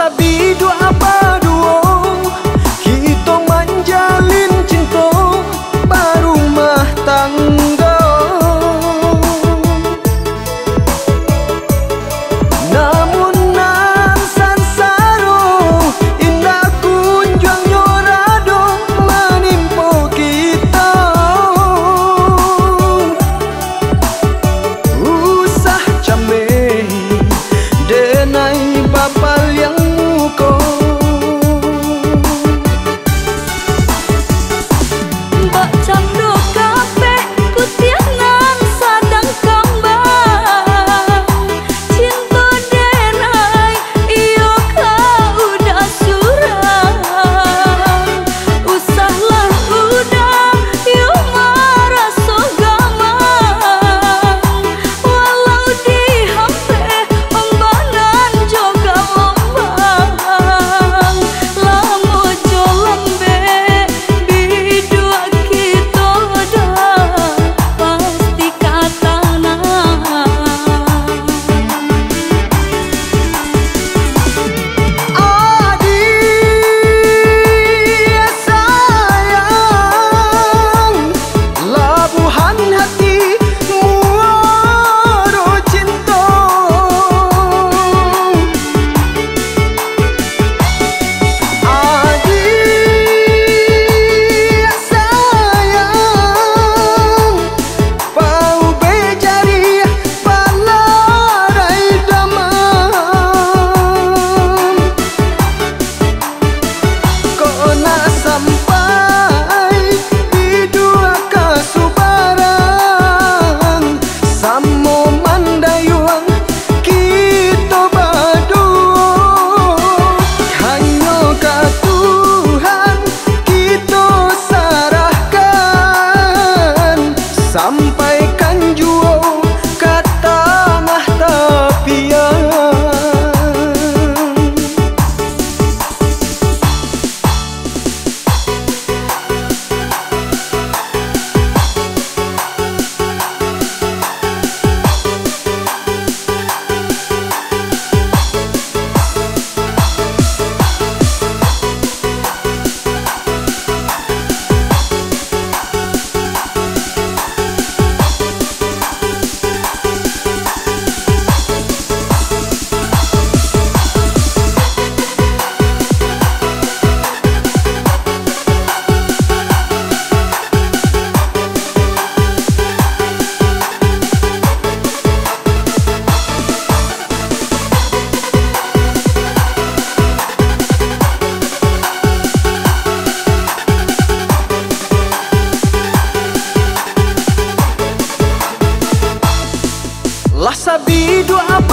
sabi doa paduong, kita menjalin cinta barumah tangga. Namun nan sansaro indah kunjung nyorado menimpo kita. Usah came denai papal yang muko bak candu kape putih nang sadang kambang cinta denai iyo kau udah surang usahlah udah iyo maraso gamang walau di hampe ombangan juga ombang lamo jolang bebi dua kita dah pasti katana. Adik sayang, labuhan hatimu aro cinta. Adik sayang, pau bejari palarai damam. Kona sampai di dua kasubaran samo mandayuang kita badu hanya ka Tuhan kita sarahkan sampaikan juo ka tanah tepian. Lah sabi doa